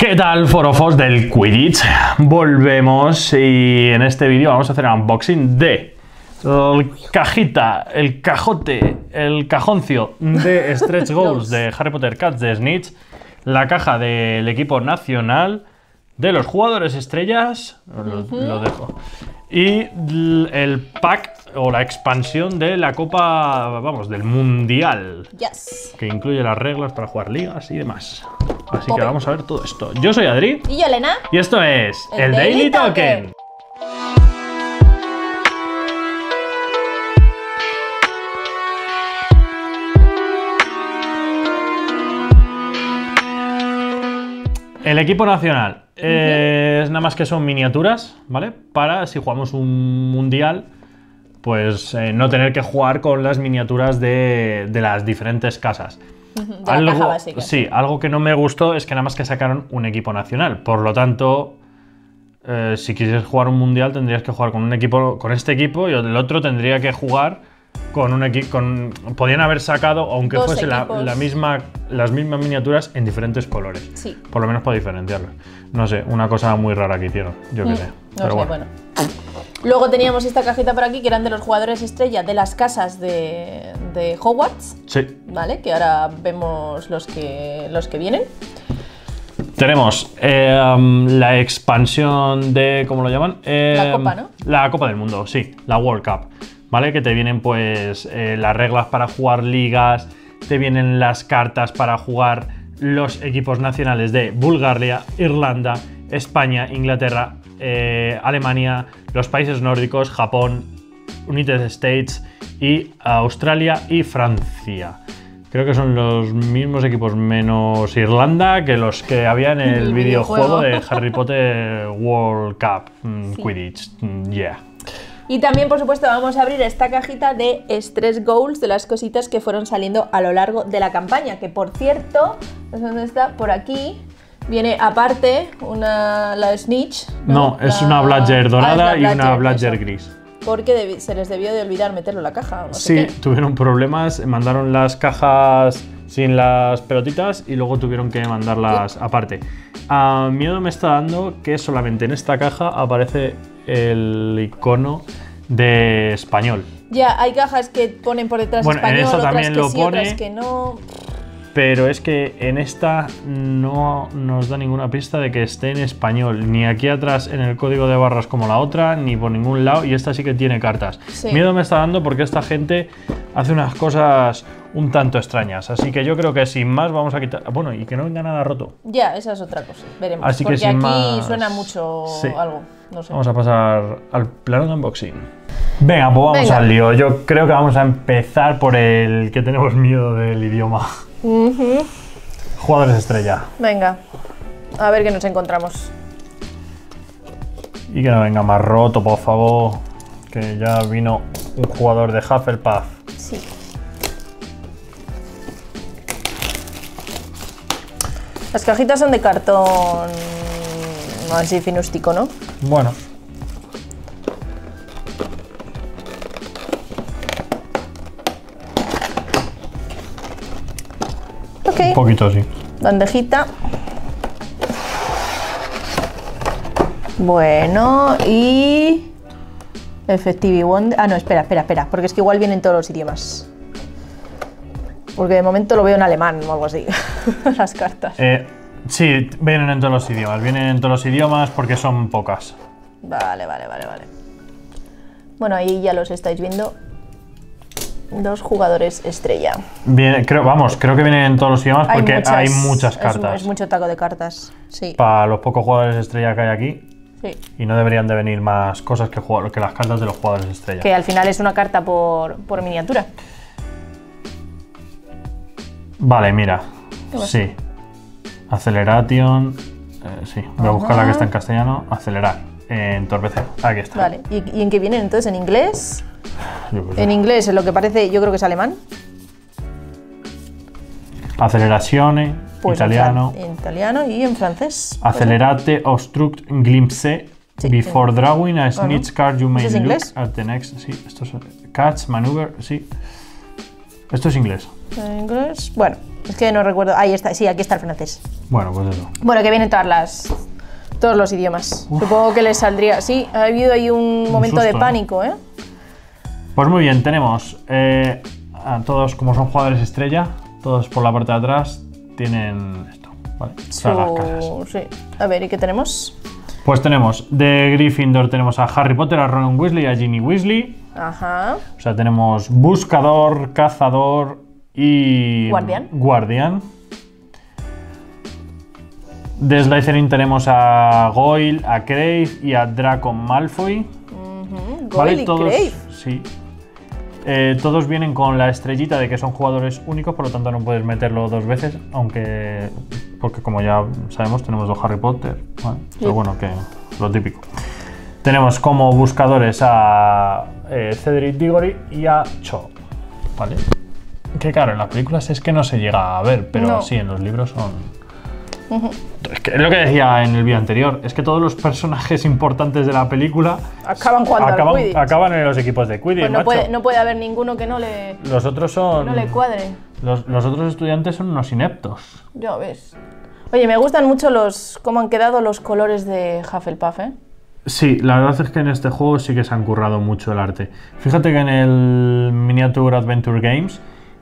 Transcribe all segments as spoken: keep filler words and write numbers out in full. ¿Qué tal, forofos del Quidditch? Volvemos y en este vídeo vamos a hacer un unboxing de el cajita, el cajote, el cajoncio de Stretch Goals de Harry Potter Cats de Snitch, la caja del equipo nacional, de los jugadores estrellas, lo, lo dejo, y el pack o la expansión de la Copa, vamos, del Mundial, yes, que incluye las reglas para jugar ligas y demás. Así Pobre. que vamos a ver todo esto. Yo soy Adri. Y yo, Elena. Y esto es El, el Daily, Daily Token. Token. El equipo nacional uh-huh. es nada más que son miniaturas, ¿vale? Para si jugamos un mundial, pues eh, no tener que jugar con las miniaturas de, de las diferentes casas. De algo, sí, algo que no me gustó es que nada más que sacaron un equipo nacional. Por lo tanto, eh, si quisieras jugar un mundial tendrías que jugar con un equipo, con este equipo, y el otro tendría que jugar con un equipo. Con, podían haber sacado, aunque Dos fuese la, la misma, las mismas miniaturas en diferentes colores. Sí. Por lo menos para diferenciarlos. No sé, una cosa muy rara que hicieron, yo qué mm, sé. No Pero sé, bueno. bueno. Luego teníamos esta cajita por aquí, que eran de los jugadores estrella de las casas de, de Hogwarts. Sí. Vale, que ahora vemos los que, los que vienen. Tenemos eh, la expansión de, ¿cómo lo llaman? Eh, la Copa, ¿no? La Copa del Mundo, sí, la World Cup. Vale, que te vienen pues eh, las reglas para jugar ligas, te vienen las cartas para jugar los equipos nacionales de Bulgaria, Irlanda, España, Inglaterra, Eh, Alemania, los países nórdicos, Japón, United States y Australia y Francia. Creo que son los mismos equipos menos Irlanda que los que había en el, el videojuego, videojuego de Harry Potter World Cup, mm, sí. Quidditch, mm, yeah. Y también, por supuesto, vamos a abrir esta cajita de Stretch Goals, de las cositas que fueron saliendo a lo largo de la campaña, que por cierto, no sé dónde está, por aquí. Viene aparte una, la Snitch. No, no es la, una Bludger dorada ah, Bludger, y una Bludger gris. Porque debi, se les debió de olvidar meterlo en la caja. No sí, sé qué. Tuvieron problemas, mandaron las cajas sin las pelotitas y luego tuvieron que mandarlas ¿Qué? aparte. Ah, miedo me está dando que solamente en esta caja aparece el icono de español. Ya, hay cajas que ponen por detrás bueno, español, en esta otras también que lo sí, pone, otras que no... Pero es que en esta no nos da ninguna pista de que esté en español, ni aquí atrás en el código de barras como la otra, ni por ningún lado, y esta sí que tiene cartas. Sí. Miedo me está dando porque esta gente hace unas cosas un tanto extrañas, así que yo creo que sin más vamos a quitar... Bueno, y que no venga nada roto. Ya, esa es otra cosa, veremos, así porque que sin aquí más... suena mucho sí. algo, no sé. Vamos a pasar al plano de unboxing. Venga, pues vamos venga. al lío, yo creo que vamos a empezar por el que tenemos miedo del idioma. Uh-huh. Jugadores estrella. Venga, a ver qué nos encontramos. Y que no venga más roto, por favor. Que ya vino un jugador de Hufflepuff. Sí. Las cajitas son de cartón así finústico, ¿no? Bueno. Un poquito así. Bandejita. Bueno, y... Effective Wonder... Ah, no, espera, espera, espera. Porque es que igual vienen todos los idiomas. Porque de momento lo veo en alemán o algo así. Las cartas. Eh, sí, vienen en todos los idiomas. Vienen en todos los idiomas porque son pocas. Vale, vale, vale, vale. Bueno, ahí ya los estáis viendo. Dos jugadores estrella. Bien, creo, vamos, creo que vienen en todos los idiomas porque hay muchas, hay muchas cartas. Es, es mucho taco de cartas, sí. Para los pocos jugadores estrella que hay aquí. Sí. Y no deberían de venir más cosas que, que las cartas de los jugadores estrella. Que al final es una carta por, por miniatura. Vale, mira. Sí. Acceleration. Eh, sí, voy a buscar la que está en castellano. Acelerar. Eh, entorpecer. Aquí está. Vale. ¿Y, y en qué vienen entonces? ¿En inglés? En inglés, en lo que parece, yo creo que es alemán. Acelerazione, pues italiano. En, en italiano y en francés. Acelerate, pues, obstruct, glimpse, sí, before en, drawing a snitch no. card you may ¿Es look inglés? at the next. Sí, esto es catch, maneuver, sí. Esto es inglés. ¿En inglés? Bueno, es que no recuerdo. Ahí está, sí, aquí está el francés. Bueno, pues eso. Bueno, que vienen todas las... todos los idiomas. Uf. Supongo que les saldría... Sí, ha habido ahí un, un momento susto, de pánico, ¿eh? Pues muy bien, tenemos eh, a todos, como son jugadores estrella, todos por la parte de atrás tienen esto, ¿vale? Su... las casas. Sí. A ver, ¿y qué tenemos? Pues tenemos de Gryffindor tenemos a Harry Potter, a Ron Weasley, a Ginny Weasley. Ajá. O sea, tenemos buscador, cazador y... Guardián. Guardián. De Slytherin tenemos a Goyle, a Crave y a Draco Malfoy. Uh-huh. Goyle, ¿vale? Y todos, Crave. Sí. Eh, todos vienen con la estrellita de que son jugadores únicos, por lo tanto no puedes meterlo dos veces, aunque... porque como ya sabemos tenemos dos Harry Potter, ¿vale? Sí. Pero bueno, que lo típico. Tenemos como buscadores a eh, Cedric Diggory y a Cho, ¿vale? Que claro, en las películas es que no se llega a ver, pero no. Sí, en los libros son... Uh-huh. Es que es lo que decía en el vídeo anterior, es que todos los personajes importantes de la película acaban jugando acaban, al Quidditch. Acaban en los equipos de Quidditch, pues no, macho. Puede, no puede haber ninguno que no le, los otros son, no le cuadre. Los, los otros estudiantes son unos ineptos. Ya ves. Oye, me gustan mucho los cómo han quedado los colores de Hufflepuff, ¿eh? Sí, la verdad es que en este juego sí que se han currado mucho el arte. Fíjate que en el Miniature Adventure Games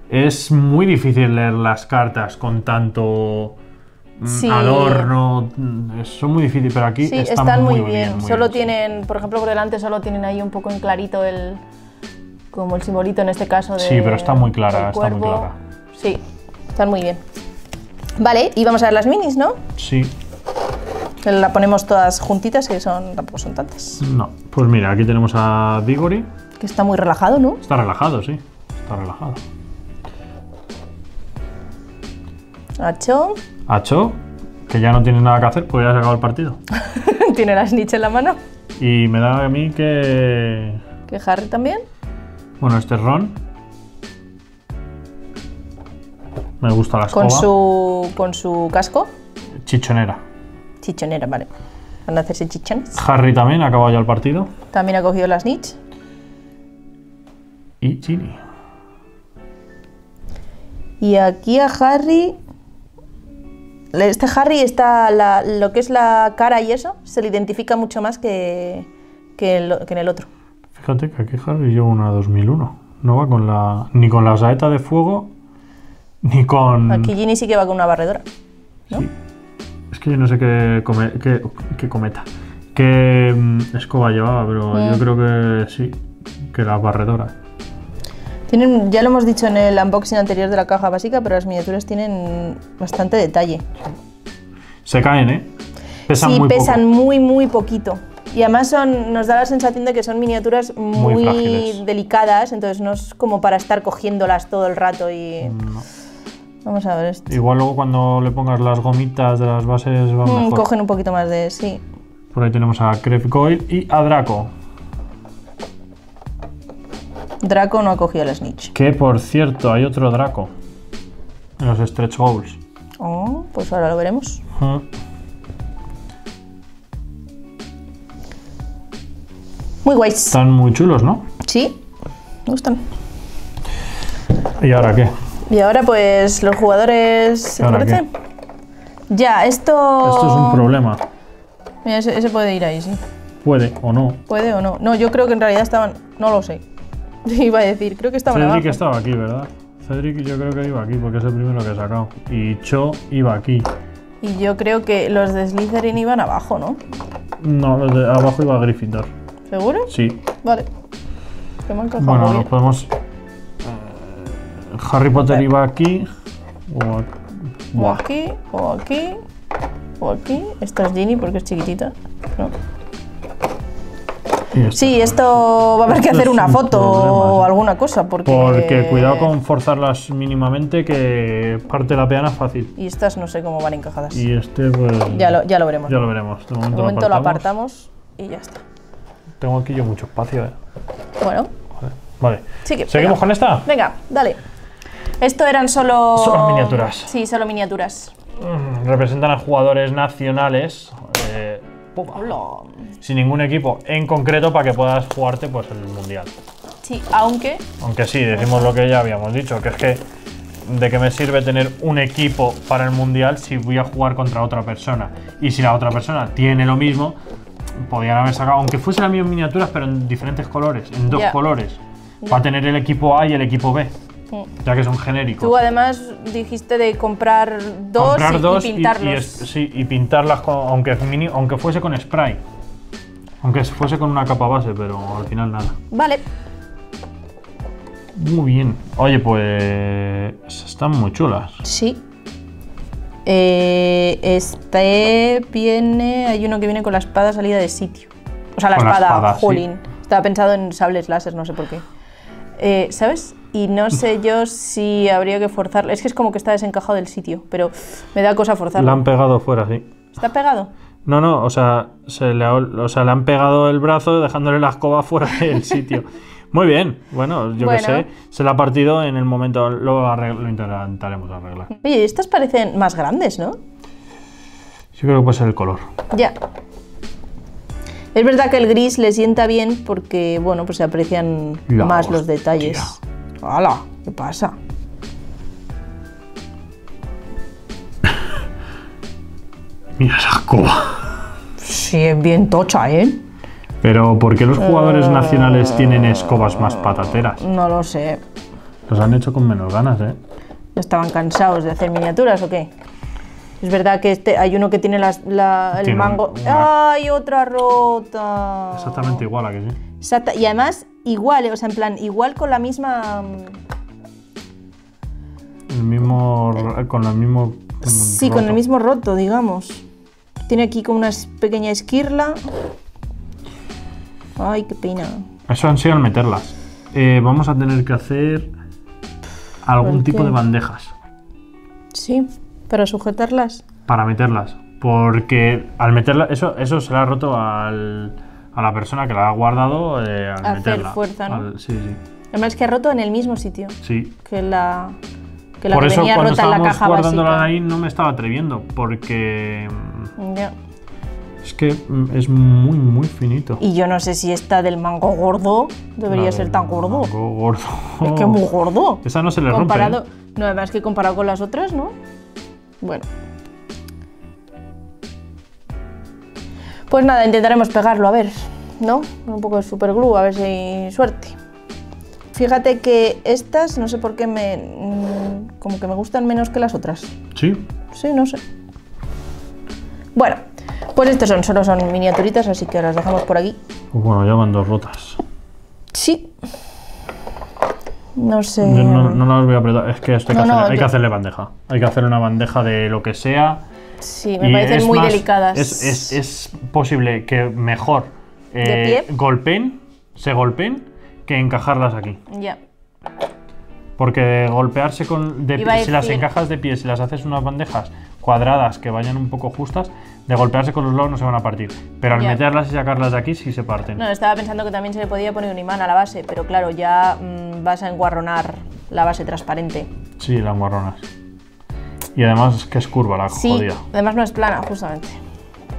es muy difícil leer las cartas con tanto... Sí. Adorno, son muy difíciles, pero aquí sí, están, están muy, muy bien. bien muy solo bien. tienen, por ejemplo, por delante solo tienen ahí un poco en clarito el, como el simbolito en este caso. De, sí, pero está muy clara, está muy clara. Sí, están muy bien. Vale, y vamos a ver las minis, ¿no? Sí. La ponemos todas juntitas, que son tampoco son tantas. No, pues mira, aquí tenemos a Diggory. Que está muy relajado, ¿no? Está relajado, sí, está relajado. A Cho. A Cho, que ya no tiene nada que hacer, pues ya se acabó el partido. Tiene la Snitch en la mano. Y me da a mí que... ¿Que Harry también? Bueno, este es Ron. Me gusta la escoba. Con su, con su casco. Chichonera. Chichonera, vale. Van a hacerse chichones. Harry también ha acabado ya el partido. También ha cogido la Snitch. Y Ginny. Y aquí a Harry... Este Harry, está la, lo que es la cara y eso, se le identifica mucho más que, que, el, que en el otro. Fíjate que aquí Harry lleva una dos mil uno. No va con la, ni con la saeta de fuego, ni con... Aquí Ginny sí que va con una barredora, ¿no? Sí. Es que yo no sé qué, come, qué, qué cometa, qué escoba llevaba, pero mm. yo creo que sí, que la barredora. Tienen, ya lo hemos dicho en el unboxing anterior de la caja básica, pero las miniaturas tienen bastante detalle. Se caen, ¿eh? Pesan sí, muy pesan poco. muy, muy poquito. Y además son, nos da la sensación de que son miniaturas muy, muy delicadas, entonces no es como para estar cogiéndolas todo el rato y... No. Vamos a ver esto. Igual luego cuando le pongas las gomitas de las bases van mm, mejor. Cogen un poquito más de... sí. Por ahí tenemos a Creve Goyle y a Draco. Draco no ha cogido el Snitch. Que por cierto, hay otro Draco en los Stretch Goals. Oh, pues ahora lo veremos. Uh-huh. Muy guays. Están muy chulos, ¿no? Sí, me gustan. ¿Y ahora qué? Y ahora pues los jugadores... ¿se parece? Ya, esto... Esto es un problema. Mira, ese, ese puede ir ahí, sí. Puede o no. Puede o no. No, yo creo que en realidad estaban... No lo sé. Iba a decir, creo que estaba Cedric abajo. Estaba aquí, ¿verdad? Cedric yo creo que iba aquí, porque es el primero que he sacado. Y Cho iba aquí. Y yo creo que los de Slytherin iban abajo, ¿no? No, los de abajo iba Gryffindor. ¿Seguro? Sí. Vale. Se me han cajado bueno, nos podemos... Uh, Harry Potter iba aquí. O aquí. O aquí, o aquí, o aquí. Esta es Ginny porque es chiquitita. No. Sí, esto va a haber que hacer una foto o alguna cosa, porque... Porque cuidado con forzarlas mínimamente, que parte la peana es fácil. Y estas no sé cómo van encajadas. Y este, pues... Ya lo, ya lo veremos. Ya lo veremos. De momento, de momento lo, apartamos. lo apartamos y ya está. Tengo aquí yo mucho espacio, ¿eh? Bueno. Vale. Sí que, ¿Seguimos venga. con esta? Venga, dale. Esto eran solo... Solo miniaturas. Sí, solo miniaturas. Mm, representan a jugadores nacionales. Eh, Hola. Sin ningún equipo en concreto para que puedas jugarte pues el mundial. Sí, aunque... Aunque sí, decimos lo que ya habíamos dicho, que es que ¿de qué me sirve tener un equipo para el mundial si voy a jugar contra otra persona? Y si la otra persona tiene lo mismo, podrían haber sacado, aunque fuesen las mismas miniaturas, pero en diferentes colores, en dos yeah. colores, yeah. para tener el equipo A y el equipo B. Ya que son genéricos. Tú además dijiste de comprar dos, comprar y, dos y pintarlos. Y, y es, sí, y pintarlas, con, aunque, mini, aunque fuese con spray. Aunque fuese con una capa base, pero al final nada. Vale. Muy bien. Oye, pues están muy chulas. Sí. Eh, este viene... Hay uno que viene con la espada salida de sitio. O sea, la con espada, la espada jolín. Sí. Estaba pensado en sables láser, no sé por qué. Eh, ¿Sabes? Y no sé yo si habría que forzarlo. Es que es como que está desencajado del sitio, pero me da cosa forzarlo. La han pegado fuera, sí. ¿Está pegado? No, no, o sea, se le ha, o sea, le han pegado el brazo dejándole la escoba fuera del sitio. Muy bien, bueno, yo bueno. qué sé. Se la ha partido en el momento, lo, arreglo, lo intentaremos arreglar. Oye, estas parecen más grandes, ¿no? Yo creo que puede ser el color. Ya. Es verdad que el gris le sienta bien porque, bueno, pues se aprecian la más hostia. los detalles. ¡Hala! ¿Qué pasa? Mira esa escoba. Sí, es bien tocha, ¿eh? Pero ¿por qué los jugadores uh, nacionales tienen escobas más patateras? No lo sé. Los han hecho con menos ganas, ¿eh? ¿No estaban cansados de hacer miniaturas o qué? Es verdad que este, hay uno que tiene la, la, el tiene mango... Una... ¡Ay, otra rota! Exactamente igual, ¿a que sí? Exacta... Y además, igual, o sea, en plan, igual con la misma... El mismo... con la mismo... Sí, roto. con el mismo roto, digamos. Tiene aquí como una pequeña esquirla. Ay, qué pena. Eso han sido al meterlas. Eh, vamos a tener que hacer algún tipo de bandejas. Sí, para sujetarlas. Para meterlas. Porque al meterlas, eso, eso se la ha roto al, a la persona que la ha guardado eh, al hacer meterla. fuerza, ¿no? Al, sí, sí. Además que ha roto en el mismo sitio. Sí. Que la... Que la Por que eso, cuando estábamos guardándola ahí, no me estaba atreviendo, porque yeah. es que es muy, muy finito. Y yo no sé si esta del mango gordo debería la ser tan gordo. Mango gordo. Es que es muy gordo. Esa no se le comparado, rompe. ¿eh? No, además que comparado con las otras, ¿no? Bueno. Pues nada, intentaremos pegarlo, a ver, ¿no? Un poco de superglue, a ver si hay suerte. Fíjate que estas, no sé por qué me... como que me gustan menos que las otras. ¿Sí? Sí, no sé. Bueno, pues estos son, solo son miniaturitas, así que las dejamos por aquí. Pues bueno, ya van dos rotas. Sí. No sé... Yo no, no las voy a apretar, es que, esto hay, no, que no, hacerle, hay que hacerle bandeja. Hay que hacer una bandeja de lo que sea. Sí, me parecen muy más, delicadas. Es, es, es posible que mejor eh, golpeen, se golpeen, que encajarlas aquí. Ya. Yeah. Porque golpearse con... De, si decir... las encajas de pie, si las haces unas bandejas cuadradas que vayan un poco justas, de golpearse con los lados no se van a partir. Pero al yeah. meterlas y sacarlas de aquí sí se parten. No, estaba pensando que también se le podía poner un imán a la base, pero claro, ya mmm, vas a enguarronar la base transparente. Sí, la enguarronas. Y además que es curva la sí, jodida. Además no es plana, justamente.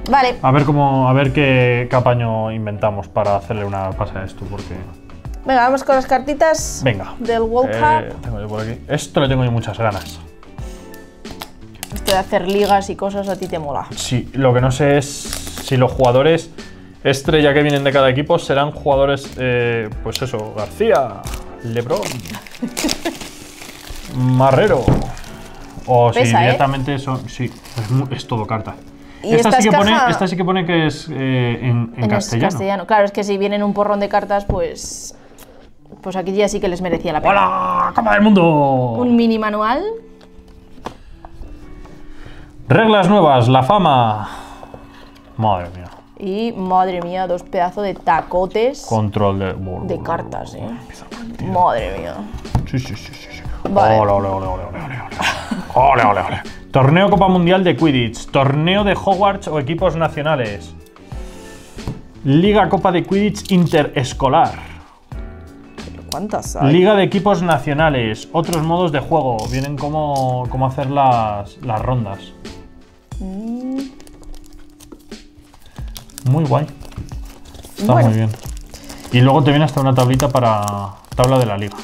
Vale. A ver cómo... A ver qué, qué apaño inventamos para hacerle una pase a esto, porque... Venga, vamos con las cartitas Venga. del World Cup. Eh, tengo yo por aquí. Esto lo tengo yo muchas ganas. Esto de hacer ligas y cosas a ti te mola. Sí, lo que no sé es si los jugadores estrella que vienen de cada equipo serán jugadores, eh, pues eso, García, LeBron, Marrero. O Pesa, si directamente eh. son... Sí, es, es todo carta. ¿Y esta, esta, sí que caja... pone, esta sí que pone que es eh, en, en, en castellano. castellano. Claro, es que si vienen un porrón de cartas, pues... Pues aquí ya sí que les merecía la pena. ¡Hola! ¡Copa del Mundo! Un mini manual. Reglas nuevas, la fama. Madre mía. Y madre mía, dos pedazos de tacotes. Control de. Bol, de bol, cartas, bol, eh. Madre mía. Sí, sí, sí, sí. sí. Vale. Ole, ole, ole, ole, ole, ole. Ole, ole, ole. Torneo Copa Mundial de Quidditch. Torneo de Hogwarts o equipos nacionales. Liga Copa de Quidditch Interescolar. ¿Cuántas hay? Liga de equipos nacionales, otros modos de juego, vienen como, como hacer las, las rondas. Mm. Muy guay. Está bueno. muy bien. Y luego te viene hasta una tablita para tabla de la liga.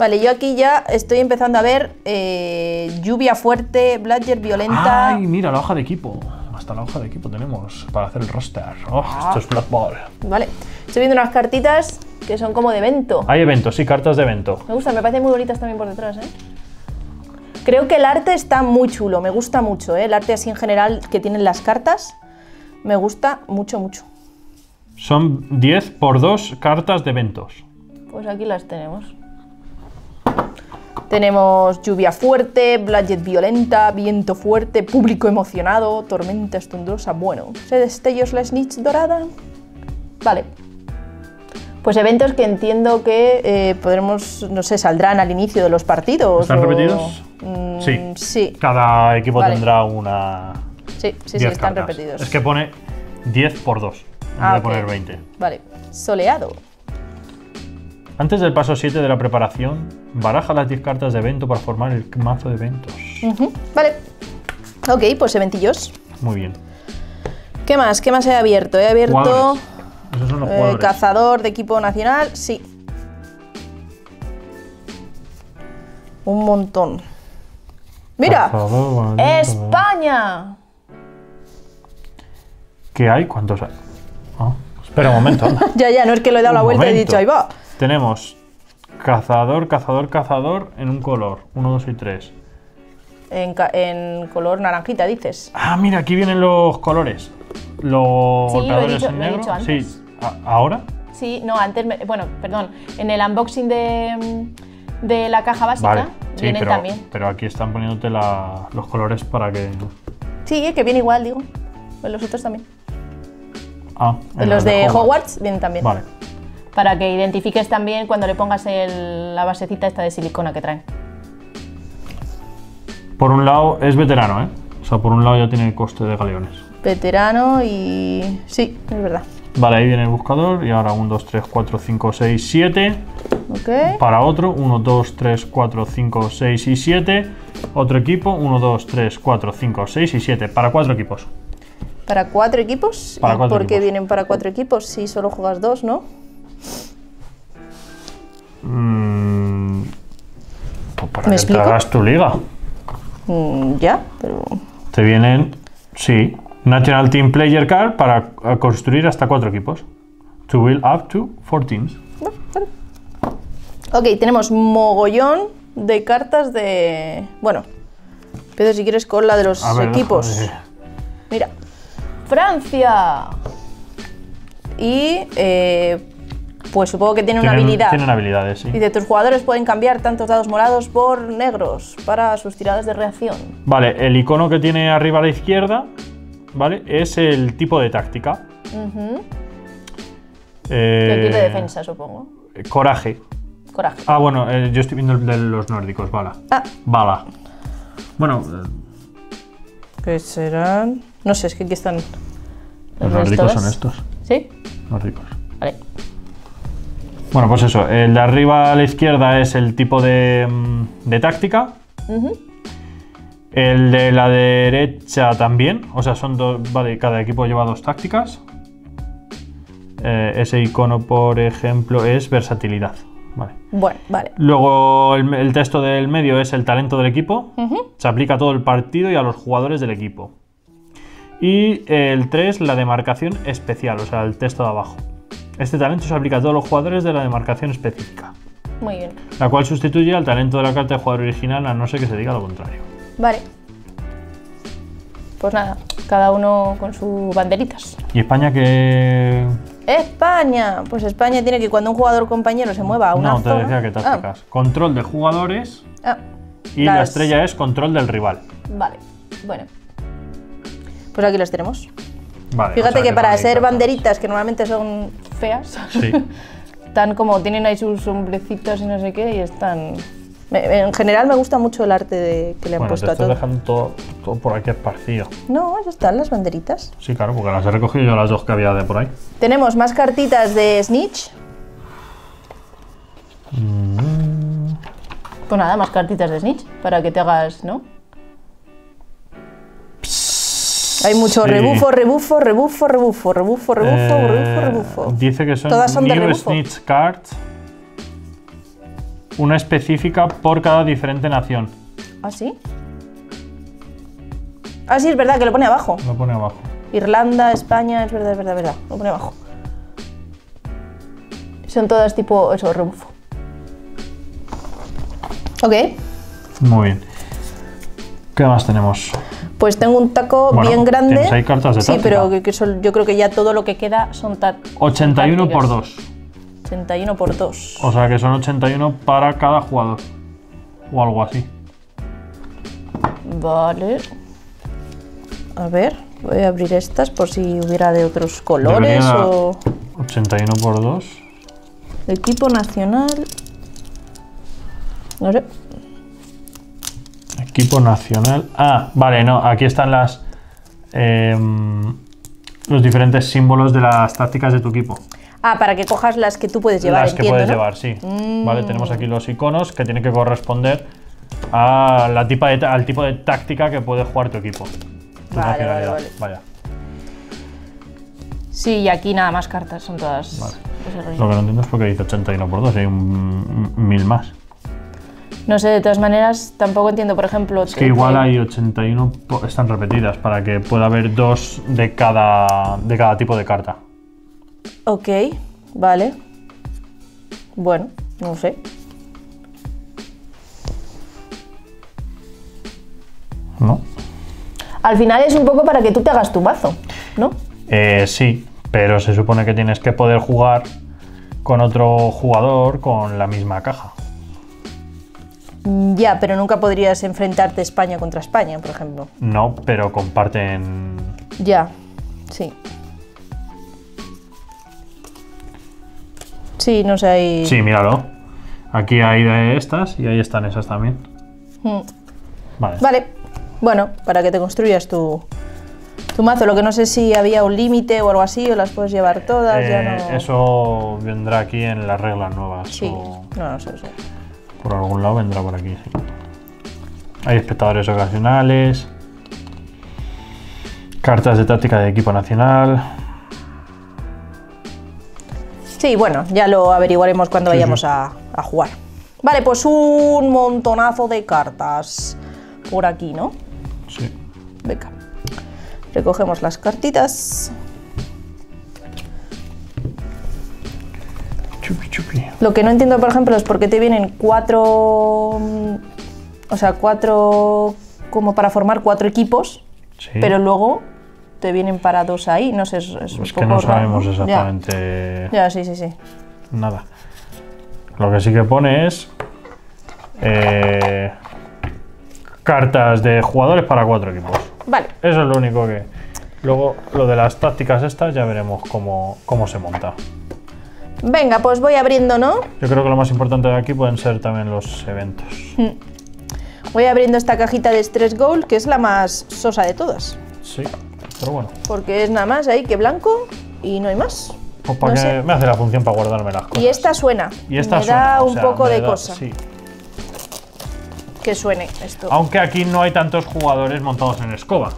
Vale, yo aquí ya estoy empezando a ver eh, lluvia fuerte, bludger violenta. Ay, mira, la hoja de equipo. Hasta la hoja de equipo tenemos para hacer el roster. Oh, ah. Esto es Blood Bowl. Vale, estoy viendo unas cartitas que son como de evento. Hay eventos, sí, cartas de evento. Me gustan, me parecen muy bonitas también por detrás, ¿eh? Creo que el arte está muy chulo, me gusta mucho, ¿eh? El arte así en general que tienen las cartas, me gusta mucho, mucho. Son diez por dos cartas de eventos. Pues aquí las tenemos. Tenemos lluvia fuerte, bludger violenta, viento fuerte, público emocionado, tormenta estundosa, bueno, ¿se destellos la snitch dorada? Vale. Pues eventos que entiendo que eh, podremos, no sé, saldrán al inicio de los partidos. ¿Están o... repetidos? Mm, sí. sí. Cada equipo vale. tendrá una... Sí, sí, sí, están cartas. repetidos. Es que pone diez por dos, ah, en vez de okay. poner veinte. Vale. Soleado. Antes del paso siete de la preparación, baraja las diez cartas de evento para formar el mazo de eventos. Uh-huh. Vale. Ok, pues eventillos. Muy bien. ¿Qué más? ¿Qué más he abierto? He abierto... Jugadores. Esos son los eh, cazador de equipo nacional, sí. Un montón. ¡Mira! Cazador, ¡España! ¿Qué hay? ¿Cuántos hay? Oh, espera un momento. ya, ya, no es que le he dado un la vuelta momento. y he dicho, ahí va. Tenemos cazador, cazador, cazador en un color. Uno, dos y tres. En, en color naranjita, dices. Ah, mira, aquí vienen los colores. Los sí, golpeadores lo he dicho, en negro. Lo he dicho antes. Sí. ¿Ahora? Sí, no, antes. Me, bueno, perdón. En el unboxing de, de la caja básica vale. sí, vienen pero, también. Pero aquí están poniéndote la, los colores para que. Sí, que viene igual, digo. En los otros también. Ah, en los de, de Hogwarts. Hogwarts vienen también. Vale. Para que identifiques también cuando le pongas el, la basecita esta de silicona que traen. Por un lado es veterano, ¿eh? O sea, por un lado ya tiene el coste de galeones. Veterano y... sí, es verdad. Vale, ahí viene el buscador y ahora uno, dos, tres, cuatro, cinco, seis, siete. Ok. Para otro, uno, dos, tres, cuatro, cinco, seis y siete. Otro equipo, uno, dos, tres, cuatro, cinco, seis y siete. Para cuatro equipos. ¿Para cuatro equipos? Para ¿Y cuatro por qué equipos. vienen para cuatro equipos si solo juegas dos, no? Mm, pues para ¿Me que tragas tu liga. Mm, ya, pero... Te vienen, sí, National Team Player Card para construir hasta cuatro equipos. To build up to four teams. No, vale. Ok, tenemos mogollón de cartas de... Bueno, pero si quieres con la de los ver, equipos. Joder. Mira, Francia. Y... Eh, pues supongo que tiene una habilidad. Tienen habilidades, sí. Y de tus jugadores pueden cambiar tantos dados morados por negros para sus tiradas de reacción. Vale, el icono que tiene arriba a la izquierda, ¿vale? Es el tipo de táctica. Uh-huh. eh, ¿Qué tipo de defensa, supongo? Coraje. Coraje. Ah, bueno, eh, yo estoy viendo el de los nórdicos, bala. Ah. Bala. Bueno. Eh. ¿Qué serán? No sé, es que aquí están. Los, los nórdicos son estos. ¿Sí? Nórdicos. Vale. Bueno, pues eso, el de arriba a la izquierda es el tipo de, de táctica. Uh-huh. El de la derecha también, o sea, son dos, vale, cada equipo lleva dos tácticas. Eh, ese icono, por ejemplo, es versatilidad. Vale. Bueno, vale. Luego el, el texto del medio es el talento del equipo. Uh-huh. Se aplica a todo el partido y a los jugadores del equipo. Y el tres, la demarcación especial, o sea, el texto de abajo. Este talento se aplica a todos los jugadores de la demarcación específica. Muy bien. La cual sustituye al talento de la carta de jugador original, a no ser que se diga lo contrario. Vale. Pues nada, cada uno con sus banderitas. ¿Y España qué...? ¡España! Pues España tiene que cuando un jugador compañero se mueva a una No, te zona... decía que tácticas. Ah. Control de jugadores ah. y las... la estrella es control del rival. Vale, bueno. Pues aquí los tenemos. Vale, Fíjate o sea que, que para ser banderitas que normalmente son feas, sí. están como, tienen ahí sus hombrecitos y no sé qué y están... Me, en general me gusta mucho el arte de, que le han bueno, puesto te a todo. Bueno, dejando todo, todo por aquí esparcido. No, ahí están las banderitas. Sí, claro, porque las he recogido yo las dos que había de por ahí. Tenemos más cartitas de Snitch. Mm. Pues nada, más cartitas de Snitch para que te hagas, ¿no? Hay mucho sí. rebufo, rebufo, rebufo, rebufo, rebufo, rebufo, eh, rebufo, rebufo. Dice que son, Todas son new de rebufo. Snitch cards. una específica por cada diferente nación. ¿Ah, sí? Ah, sí, es verdad, que lo pone abajo. Lo pone abajo. Irlanda, España, es verdad, es verdad, es verdad. Lo pone abajo. Son todas tipo eso, rebufo. Ok. Muy bien. ¿Qué más tenemos? Pues tengo un taco bueno, bien grande. Hay cartas de sí, tática. Pero que, que son, yo creo que ya todo lo que queda son tacos. ochenta y uno por dos. ochenta y uno por dos. O sea que son ochenta y uno para cada jugador. O algo así. Vale. A ver, voy a abrir estas por si hubiera de otros colores. Debería o... ochenta y uno por dos. Equipo nacional. No sé. Equipo nacional. Ah, vale, no. Aquí están las eh, los diferentes símbolos de las tácticas de tu equipo. Ah, para que cojas las que tú puedes llevar. Las que entiendo, puedes ¿no? llevar, sí. Mm. Vale, tenemos aquí los iconos que tienen que corresponder a la tipa de, al tipo de táctica que puede jugar tu equipo. Tu vale, vale, vale. Vaya. Sí, y aquí nada más cartas, son todas. Vale. Lo que no entiendo es porque dice ochenta y uno por dos, hay un, mil más. No sé, de todas maneras, tampoco entiendo, por ejemplo... Es que igual hay ochenta y uno, están repetidas, para que pueda haber dos de cada, de cada tipo de carta. Ok, vale. Bueno, no sé. ¿No? Al final es un poco para que tú te hagas tu mazo, ¿no? Eh, sí, pero se supone que tienes que poder jugar con otro jugador con la misma caja. Ya, pero nunca podrías enfrentarte España contra España, por ejemplo. No, pero comparten... Ya, sí. Sí, no sé, hay... Sí, míralo. Aquí hay de estas y ahí están esas también. Mm. Vale. Vale. Bueno, para que te construyas tu, tu mazo. Lo que no sé si había un límite o algo así, o las puedes llevar todas, eh, ya no... Eso vendrá aquí en las reglas nuevas. Sí, o... no, no sé, sí. Por algún lado vendrá por aquí, sí. Hay espectadores ocasionales. Cartas de táctica de equipo nacional. Sí, bueno, ya lo averiguaremos cuando sí, vayamos sí. A, a jugar. Vale, pues un montonazo de cartas por aquí, ¿no? Sí. Venga. Recogemos las cartitas. Chupi, chupi. Lo que no entiendo, por ejemplo, es por qué te vienen cuatro... O sea, cuatro... Como para formar cuatro equipos, sí. Pero luego te vienen para dos ahí. No sé, es, es, es un poco que no sabemos raro. Exactamente... Ya. ya, sí, sí, sí. Nada. Lo que sí que pone es... Eh, cartas de jugadores para cuatro equipos. Vale. Eso es lo único que... Luego, lo de las tácticas estas ya veremos cómo, cómo se monta. Venga, pues voy abriendo, ¿no? Yo creo que lo más importante de aquí pueden ser también los eventos. Mm. Voy abriendo esta cajita de Stretch Goals, que es la más sosa de todas. Sí, pero bueno. Porque es nada más ahí que blanco y no hay más. Pues para no que sé. Me hace la función para guardarme las cosas. Y esta suena. Y esta me suena. Da un o sea, poco de da, cosa. Sí. Que suene esto. Aunque aquí no hay tantos jugadores montados en escoba.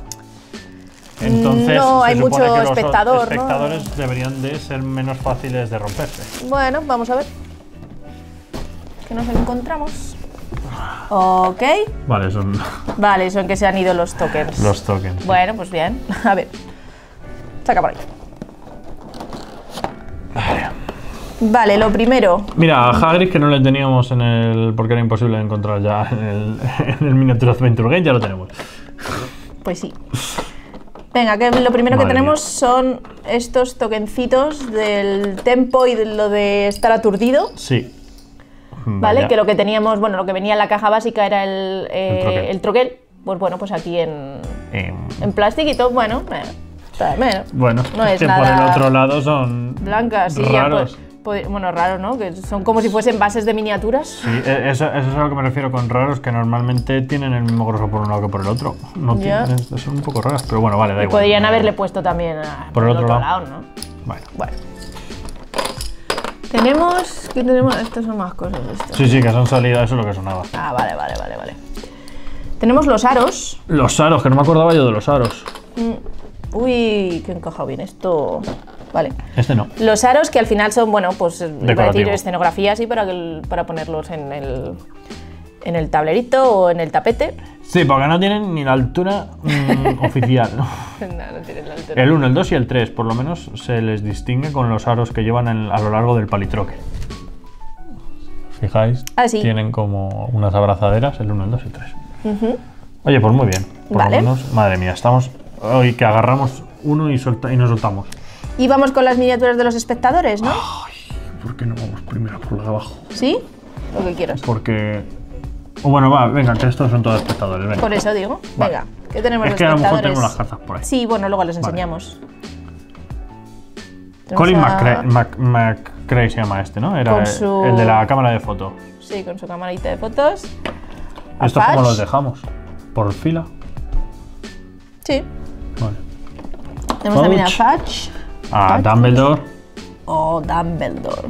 Entonces, no, hay mucho que los espectador, espectadores ¿no? deberían de ser menos fáciles de romperse. Bueno, vamos a ver. ¿Qué nos encontramos? Ok. Vale, son... Vale, son que se han ido los tokens. Los tokens. Bueno, pues bien. A ver. Saca por ahí. Vale, lo primero. Mira, a Hagrid que no le teníamos en el... Porque era imposible encontrar ya en el, en el Miniature Adventure Game, ya lo tenemos. Pues sí. Venga, que lo primero Madre que tenemos mía. Son estos tokencitos del tempo y de lo de estar aturdido. Sí. Vale, Vaya. Que lo que teníamos, bueno, lo que venía en la caja básica era el, eh, el, troquel. el troquel. Pues bueno, pues aquí en, eh. en plástico y todo, bueno, eh, está, bueno, bueno no es que nada por el otro lado son blancas, sí, raros. Ya, pues, bueno, raros, ¿no? Que son como si fuesen bases de miniaturas. Sí, eso, eso es a lo que me refiero con raros, que normalmente tienen el mismo grosor por un lado que por el otro. No yeah. tienen, son un poco raras, pero bueno, vale, da igual. Podrían haberle puesto también a, por, por el otro, otro lado. lado, ¿no? Bueno. Bueno. Tenemos... ¿Qué tenemos? Estas son más cosas. Estas. Sí, sí, que son salidas, eso es lo que sonaba. Ah, vale, vale, vale, vale. Tenemos los aros. Los aros, que no me acordaba yo de los aros. Mm. Uy, que encajado bien esto. Vale. Este no. Los aros, que al final son, bueno, pues decir, escenografía así para, el, para ponerlos en el, en el tablerito o en el tapete. Sí, porque no tienen ni la altura mm, oficial, ¿no? No, no tienen la altura. El uno, el dos y el tres, por lo menos, se les distingue con los aros que llevan en, a lo largo del palitroque. Fijáis, ah, sí. Tienen como unas abrazaderas, el uno, el dos y el tres. Uh-huh. Oye, pues muy bien. Por vale. Lo menos, madre mía, estamos hoy que agarramos uno y, solta, y nos soltamos. Y vamos con las miniaturas de los espectadores, ¿no? Ay, ¿por qué no vamos primero por la de abajo? ¿Sí? Lo que quieras. Porque... Oh, bueno, va, venga, que estos son todos espectadores. Venga. Por eso digo. Va. Venga, que tenemos es los que espectadores. Es que a lo mejor tenemos las cartas por ahí. Sí, bueno, luego les enseñamos. Vale. Colin a... McCray se llama este, ¿no? Era su... el de la cámara de fotos. Sí, con su camarita de fotos. ¿Estos cómo los dejamos? ¿Por fila? Sí. Vale. Tenemos Pouch. También a Patch. A ah, Dumbledore. Oh, Dumbledore.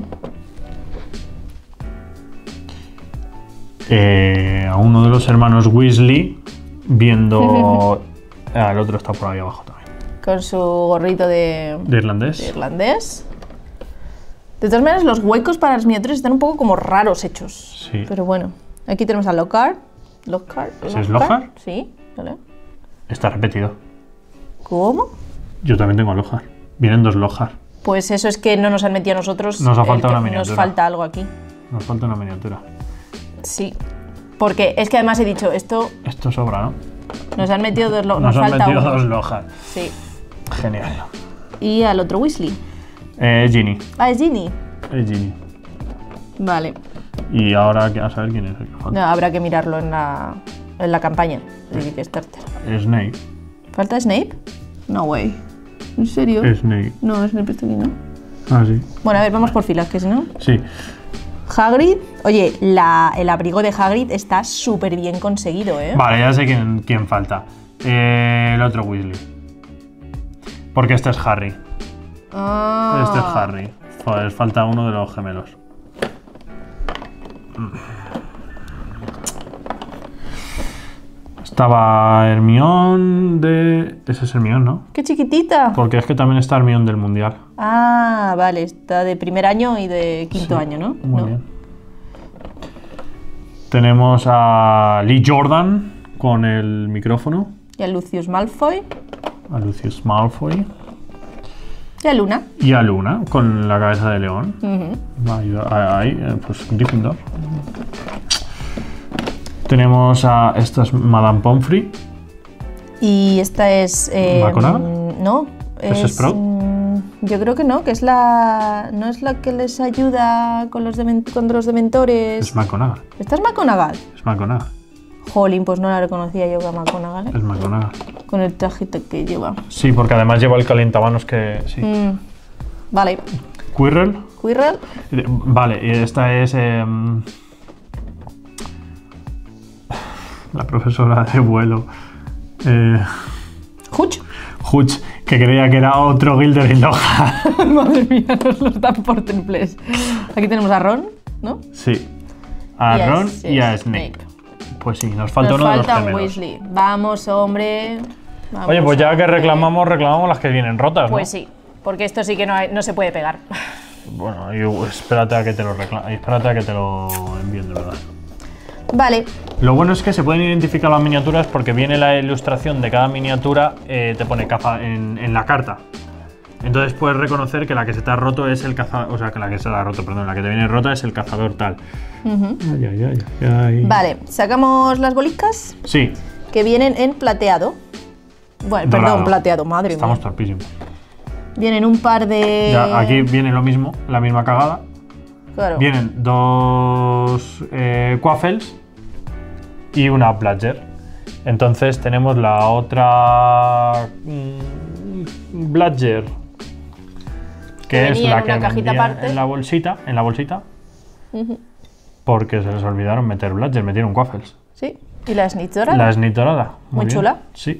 Eh, a uno de los hermanos Weasley viendo... ah, el otro está por ahí abajo también. Con su gorrito de... De irlandés. De irlandés. De todas maneras, los huecos para las miniaturas están un poco como raros hechos. Sí. Pero bueno. Aquí tenemos a Lockhart. Lockhart. ¿Ese es Lockhart? Sí. Vale. Está repetido. ¿Cómo? Yo también tengo a Lockhart. Vienen dos Lockhart. Pues eso es que no nos han metido a nosotros. Nos ha faltado una miniatura. Nos falta algo aquí. Nos falta una miniatura. Sí. Porque es que además he dicho esto... Esto sobra, ¿no? Nos han metido dos Lockhart. Nos, nos han falta metido uno. Dos Lockhart. Sí. Genial. ¿Y al otro Weasley? Eh, Ginny. Ah, es Ginny. Es Ginny. Vale. Y ahora a saber quién es el que falta. No, habrá que mirarlo en la, en la campaña. Sí. Snape. ¿Falta Snape? No way. ¿En serio? Snape. No, Snape está aquí, ¿no? Ah, sí. Bueno, a ver, vamos por filas, que si no... Sí. Hagrid. Oye, la, el abrigo de Hagrid está súper bien conseguido, ¿eh? Vale, ya sé quién, quién falta. Eh, el otro Weasley. Porque este es Harry. Ah. Este es Harry. Joder, falta uno de los gemelos. Estaba Hermione de... Ese es Hermione, ¿no? ¡Qué chiquitita! Porque es que también está Hermione del Mundial. Ah, vale. Está de primer año y de quinto sí, año, ¿no? Muy ¿no? bien. Tenemos a Lee Jordan con el micrófono. Y a Lucius Malfoy. A Lucius Malfoy. Y a Luna. Y a Luna, con la cabeza de león. Uh-huh. Va a ayudar ahí, pues Gryffindor. Tenemos a... Esta es Madame Pomfrey. Y esta es... Eh, ¿McGonagall? No. ¿Es, ¿Es Sprout? Yo creo que no, que es la... No es la que les ayuda con los, de, con los dementores. Es McGonagall. ¿Esta es McGonagall? Es McGonagall. Jolín, pues no la reconocía yo que a McGonagall. ¿Eh? Es McGonagall. Con el trajito que lleva. Sí, porque además lleva el calentamanos que... Sí. Mm. Vale. ¿Quirrell? ¿Quirrell? Vale, esta es... Eh, la profesora de vuelo. Eh, ¿Hutch? Hutch, que creía que era otro Gilderoy Lockhart. Madre mía, nos los dan por triples. Aquí tenemos a Ron, ¿no? Sí. A yes, Ron yes, y a Snape. Snape. Pues sí, nos falta nos uno falta de los gemelos. Weasley. Vamos, hombre. Vamos. Oye, pues ya que reclamamos, reclamamos las que vienen rotas, ¿no? Pues sí, porque esto sí que no, hay, no se puede pegar. Bueno, yo, espérate a que te lo reclam espérate a que te lo envíen, de verdad. Vale. Lo bueno es que se pueden identificar las miniaturas porque viene la ilustración de cada miniatura, eh, te pone caza en, en la carta. Entonces puedes reconocer que la que se te ha roto es el cazador, o sea, que la que se te ha roto, perdón, la que te viene rota es el cazador tal. Uh-huh. Ay, ay, ay, ay. Vale, sacamos las bolicas. Sí. Que vienen en plateado. Bueno, dorado. Perdón, plateado, madre Estamos mía. Estamos torpísimos. Vienen un par de... Ya, aquí viene lo mismo, la misma cagada. Claro. Vienen dos eh, Quaffels y una Bludger. Entonces tenemos la otra mm, Bludger. Que es la que venía en la bolsita, en la bolsita, uh-huh. Porque se les olvidaron meter Bludger, metieron Quaffles. Sí, y la Snitch dorada. La Snitch dorada. Muy, muy chula. Sí,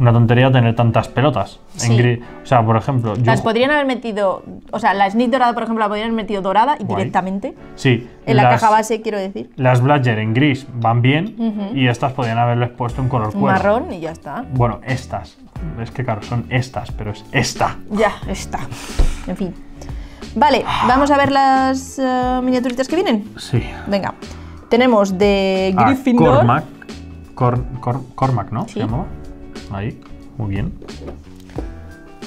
una tontería tener tantas pelotas. Sí. En gris. O sea, por ejemplo... Las yo... podrían haber metido... O sea, la Snitch dorada, por ejemplo, la podrían haber metido dorada y Guay. directamente. Sí. En las, la caja base, quiero decir. Las Bludger en gris van bien, uh-huh. Y estas podrían haberles puesto en color cuero. Marrón y ya está. Bueno, estas. Es que claro, son estas, pero es esta. Ya, esta. En fin. Vale, vamos a ver las uh, miniaturitas que vienen. Sí. Venga. Tenemos de Gryffindor. Ah, Cormac. Cor, Cor, Cormac, ¿no? Sí. ¿Se llamaba? Ahí. Muy bien.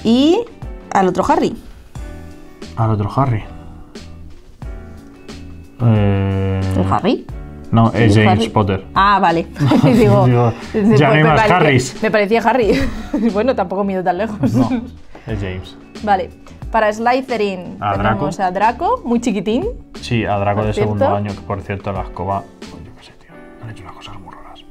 Y al otro Harry. Al otro Harry. Eh... ¿El Harry? No, es James Harry? Potter. Ah, vale. Digo, Digo ya me, me, Harris. me parecía Harry. Bueno, tampoco me he ido tan lejos. No, es James. Vale. Para Slytherin a tenemos Draco. a Draco, muy chiquitín. Sí, a Draco de cierto. segundo año, que por cierto la escoba... Yo qué sé, tío. Han hecho unas cosas muy raras.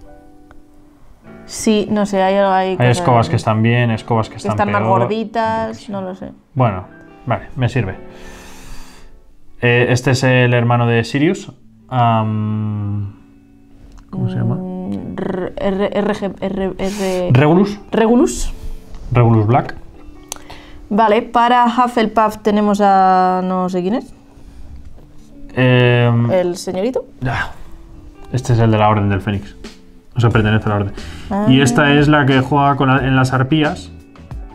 Sí, no sé, hay... Hay, hay escobas de... que están bien, escobas que están que están peor. más gorditas, no lo sé. Bueno, vale, me sirve. Eh, este es el hermano de Sirius. Um, ¿Cómo se llama? R R R R R Regulus. Regulus. Regulus Black. Vale, para Hufflepuff tenemos a... no sé quién es. Eh, el señorito. Este es el de la Orden del Fénix. O sea, pertenece a la Orden. Ah. Y esta es la que juega con la, en las arpías.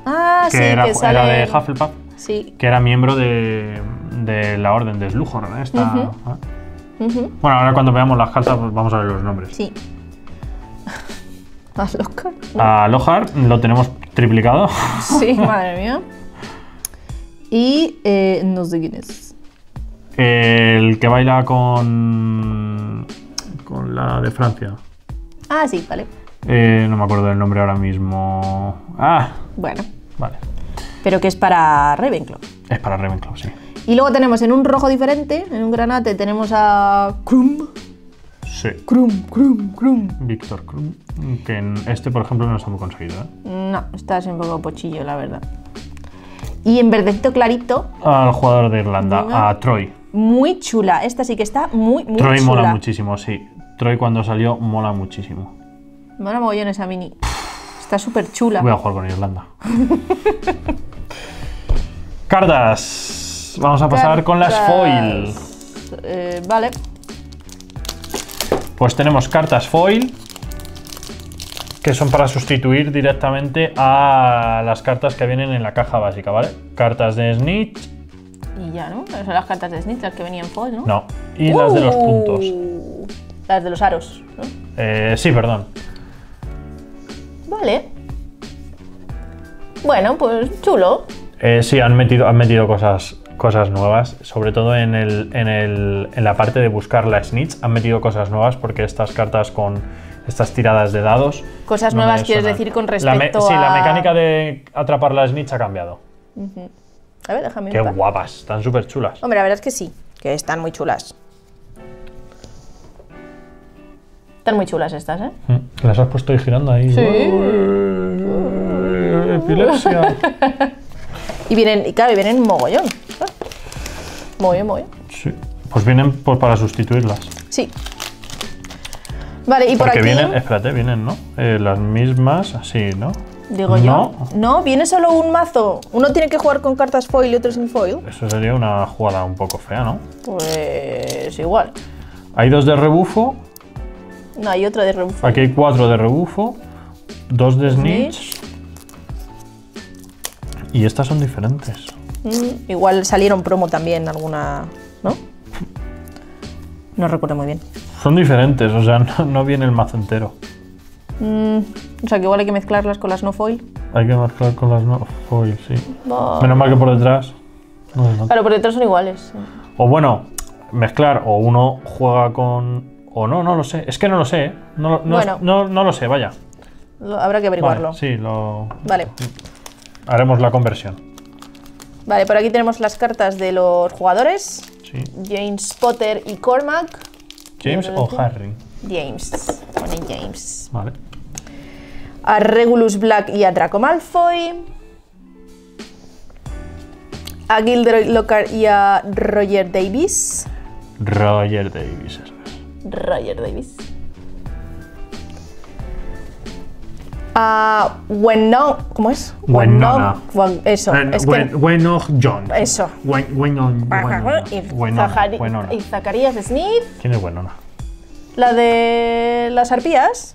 Ah, que sí, era, que sale... era de Hufflepuff. Sí. Que era miembro de, de la Orden de Slughorn, ¿no? Esta... Uh -huh. Uh-huh. Bueno, ahora cuando veamos las cartas pues vamos a ver los nombres. Sí. A Lockhart. A Lockhart lo tenemos triplicado. Sí, madre mía. Y eh, no sé quién es. El que baila con... con la de Francia. Ah, sí, vale. Eh, no me acuerdo del nombre ahora mismo. Ah. Bueno. Vale. Pero que es para Ravenclaw. Es para Ravenclaw, sí. Y luego tenemos en un rojo diferente, en un granate, tenemos a Krum. Sí. Krum, Krum, Krum. Víctor Krum. Que en este, por ejemplo, no está muy conseguido, ¿eh? No, está un poco pochillo, la verdad. Y en verdecito clarito... al jugador de Irlanda, a Troy. Muy chula. Esta sí que está muy, muy Troy chula. Troy mola muchísimo, sí. Troy cuando salió mola muchísimo. Mola mogollón esa mini. Está súper chula. Voy a jugar con Irlanda. Cartas. Vamos a pasar con las foil. Eh, vale. Pues tenemos cartas foil, que son para sustituir directamente a las cartas que vienen en la caja básica, ¿vale? Cartas de Snitch. Y ya, ¿no? Pero son las cartas de Snitch las que venían foil, ¿no? No. Y uh, las de los puntos. Las de los aros, ¿no? Eh, sí, perdón. Vale. Bueno, pues chulo. Eh, sí, han metido, han metido cosas... cosas nuevas, sobre todo en, el, en, el, en la parte de buscar la Snitch han metido cosas nuevas porque estas cartas con estas tiradas de dados... Cosas no nuevas quieres decir con respecto a... Sí, la mecánica de atrapar la Snitch ha cambiado. Uh-huh. A ver, déjame... Qué ver. guapas, están súper chulas. Hombre, la verdad es que sí, que están muy chulas. Están muy chulas estas, ¿eh? Las has puesto ahí girando ahí. Sí. Uy, epilepsia. Y vienen, y claro, y vienen mogollón. Muy, muy. Sí. Pues vienen pues, para sustituirlas. Sí. Vale, y por Porque aquí... Porque vienen, espérate, vienen, ¿no? Eh, las mismas, así, ¿no? Digo no. yo. No, viene solo un mazo. Uno tiene que jugar con cartas foil y otro sin foil. Eso sería una jugada un poco fea, ¿no? Pues igual. Hay dos de rebufo. No, hay otro de rebufo. Aquí hay cuatro de rebufo. Dos de snitch. Sí. Y estas son diferentes. Mm, igual salieron promo también alguna, ¿no? No recuerdo muy bien. Son diferentes, o sea, no, no viene el mazo entero. Mm, o sea, que igual hay que mezclarlas con las no foil. Hay que mezclar con las no foil, sí. No. Menos mal que por detrás. No, no. Claro, por detrás son iguales. O bueno, mezclar, o uno juega con... O no, no lo sé. Es que no lo sé, ¿eh? No, no, bueno. no, no lo sé, vaya. Lo, habrá que averiguarlo. Vale, sí, lo... Vale. Haremos la conversión. Vale, por aquí tenemos las cartas de los jugadores. Sí. James Potter y Cormac. ¿James o Harry? James. Pone James. Vale. A Regulus Black y a Draco Malfoy. A Gilderoy Lockhart y a Roger Davis. Roger Davis, eso es. Roger Davis. A uh, Weno... ¿Cómo es? Wenona. Wenona. Eso. Wen, es que... Wenoh John. Eso. Wen, Wenon, Wenona. Y, Wenona. Zahari, Wenona. Y Zacarías Smith. ¿Quién es Wenona? ¿La de las arpías?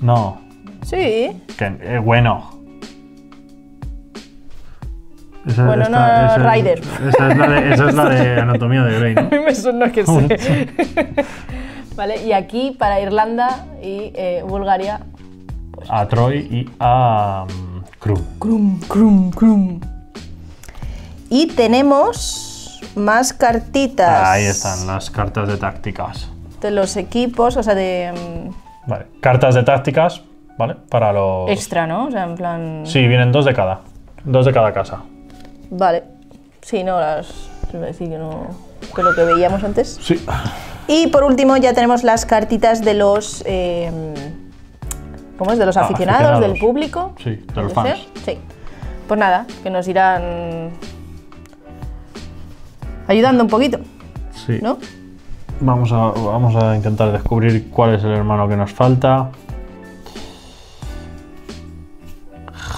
No. Sí. Eh, Wenoh. Esa, bueno, esta, no, Ryder. Esa es la de, esa es la de Anatomía de Grey, ¿no? A mí me suena que sé. Vale, y aquí para Irlanda y eh, Bulgaria... Pues, a Troy y a um, Krum. Krum, Krum, Krum. Y tenemos más cartitas. Ahí están las cartas de tácticas. De los equipos, o sea, de... Vale, cartas de tácticas, ¿vale? Para los... Extra, ¿no? O sea, en plan... Sí, vienen dos de cada. Dos de cada casa. Vale. Sí, no, las... Es decir, que no... Que lo que veíamos antes. Sí. Y por último ya tenemos las cartitas de los... Eh, ¿Cómo es? De los ah, aficionados, aficionados, del público. Sí, de los fans. Sí. Pues nada, que nos irán... ayudando un poquito. Sí. ¿No? Vamos a, vamos a intentar descubrir cuál es el hermano que nos falta.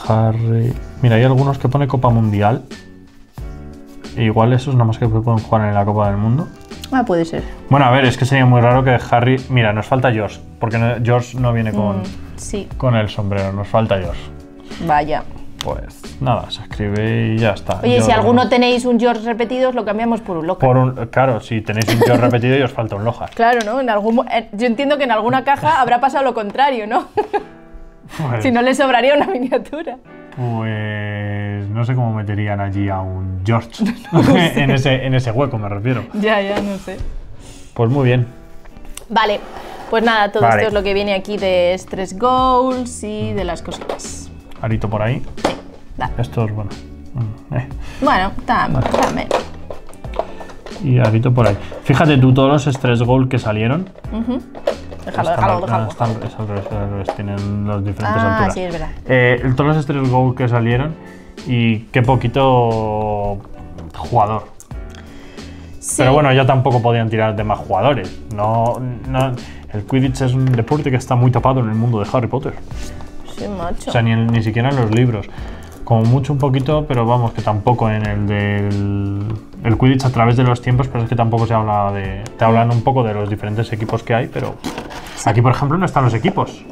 Harry... Mira, hay algunos que pone Copa Mundial. E igual esos nada más que pueden jugar en la Copa del Mundo. Ah, puede ser. Bueno, a ver, es que sería muy raro que Harry... Mira, nos falta George, porque no, George no viene con, mm, sí. con el sombrero, nos falta George. Vaya. Pues nada, se escribe y ya está. Oye, George, si alguno tenéis un George repetido, os lo cambiamos por un Lockhart. Por un, claro, si tenéis un George repetido y os falta un Lockhart. Claro, ¿no? En algún, eh, yo entiendo que en alguna caja habrá pasado lo contrario, ¿no? Pues, si no, le sobraría una miniatura. Pues no sé cómo meterían allí a un George. No sé. en, ese, en ese hueco me refiero. Ya, ya, no sé. Pues muy bien. Vale, pues nada, todo vale. esto es lo que viene aquí de Stretch Goals y de las cositas. Arito por ahí. Sí, dale. Esto es bueno. Eh. Bueno, también. Vale. Y arito por ahí. Fíjate tú, todos los Stretch Goals que salieron. Uh-huh. Déjalo, déjalo, déjalo. Están, están, es al revés, al revés, tienen las diferentes ah, alturas. Sí, es verdad. Eh, todos los Stretch Goals que salieron y qué poquito jugador. Sí. Pero bueno, ya tampoco podían tirar de más jugadores. No, no, el Quidditch es un deporte que está muy tapado en el mundo de Harry Potter. Sí, macho. O sea, ni, ni siquiera en los libros. Como mucho un poquito, pero vamos, que tampoco en el del... El Quidditch a través de los tiempos, pero es que tampoco se habla de... Te hablan un poco de los diferentes equipos que hay, pero... Sí. Aquí, por ejemplo, no están los equipos.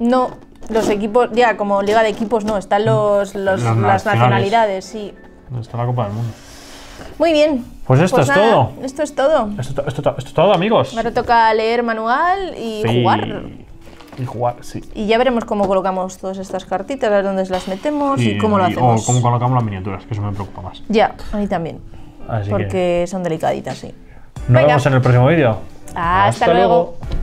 No, los equipos... Ya, como liga de equipos no, están los, los, los las nacionalidades, sí. Está la Copa del Mundo. Muy bien. Pues esto pues es nada, todo. Esto es todo. Esto, esto, esto, esto es todo, amigos. Ahora toca leer manual y sí. jugar. Y jugar, sí. Y ya veremos cómo colocamos todas estas cartitas, a ver dónde las metemos y, y cómo lo y, hacemos. O cómo colocamos las miniaturas, que eso me preocupa más. Ya, a mí también. Así porque que... son delicaditas, sí. Nos Venga. vemos en el próximo vídeo. Hasta, Hasta luego. luego.